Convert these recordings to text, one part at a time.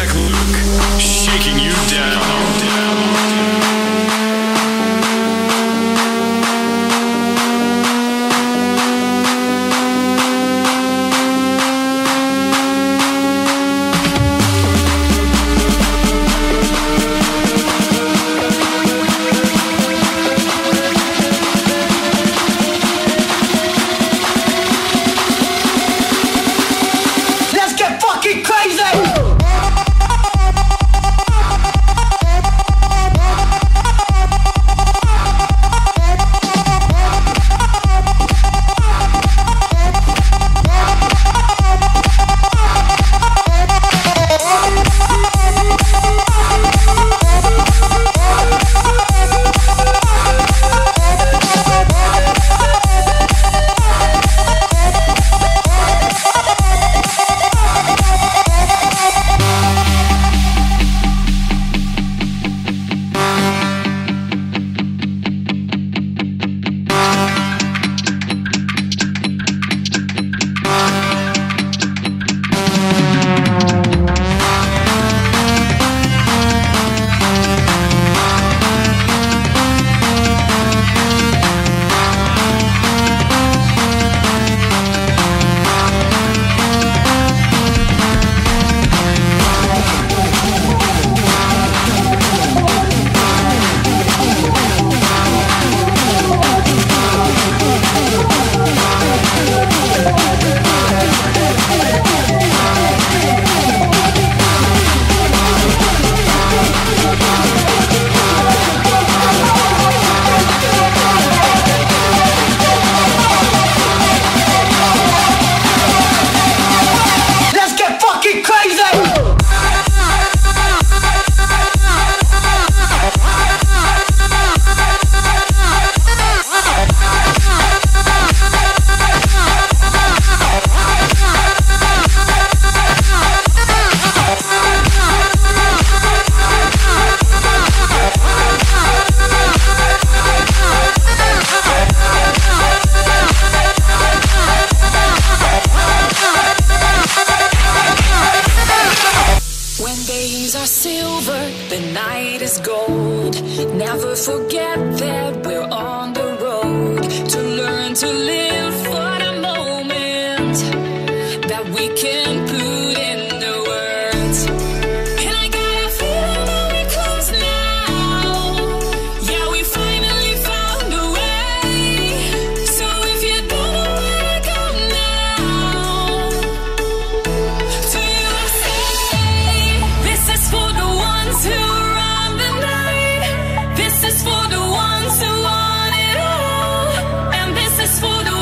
Jack Luke, shaking you down. For the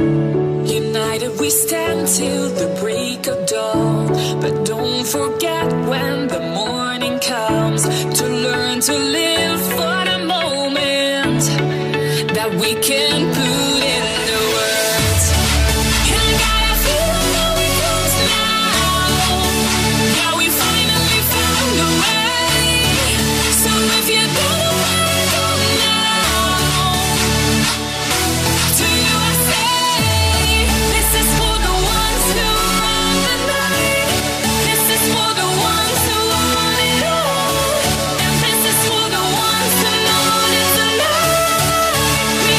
United we stand till the break of dawn, but don't forget when the morning comes to learn to live for the moment that we can put in the words. And God, I feel that we close now, yeah, we finally found a way. So if you don't know where to go now, to you I say, we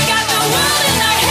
got the world in our hands.